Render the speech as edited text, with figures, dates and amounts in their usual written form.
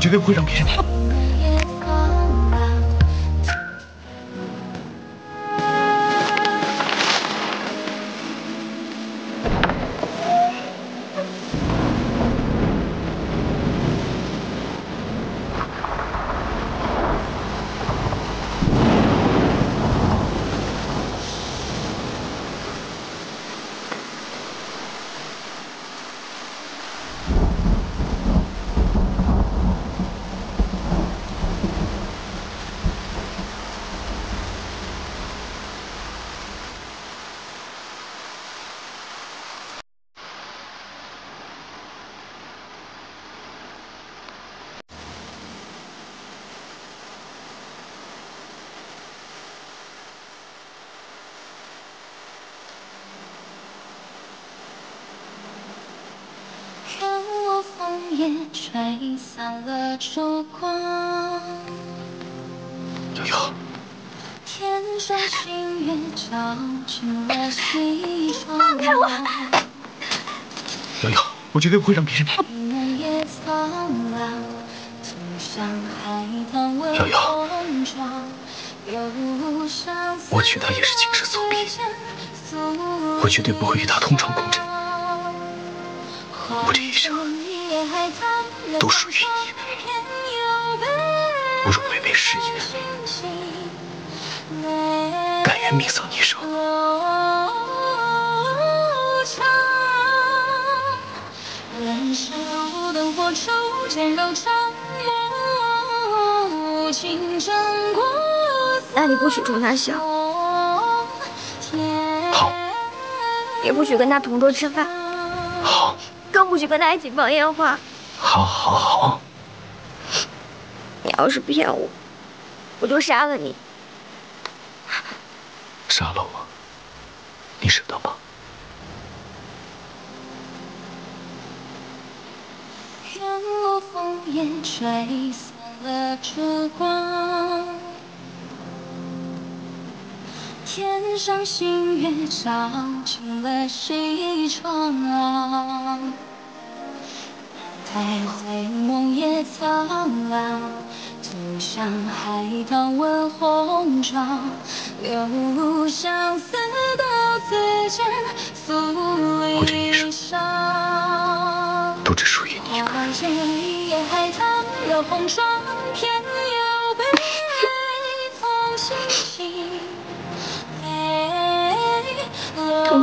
我绝对不会让别人骗你。 也吹散了烛光。悠悠。天上星月照进了西窗。放开我！悠悠，我绝对不会让别人骗你。悠悠，我娶她也是情势所逼，我绝对不会与她同床共枕。我这一生。 都属于你的。我若违背誓言，甘愿命丧一生。那你不许冲他笑，好，也不许跟他同桌吃饭，好，更不许跟他一起放烟花。 好，好，好！你要是骗我，我就杀了你。杀了我，你舍得吗？任我烽烟吹散了烛光，天上星月照进了西窗啊。 再回梦也苍凉，途上海棠闻红妆，留相思到此间诉离殇。都只属于你一个人。一夜海棠惹红妆，偏又被爱从心起。痛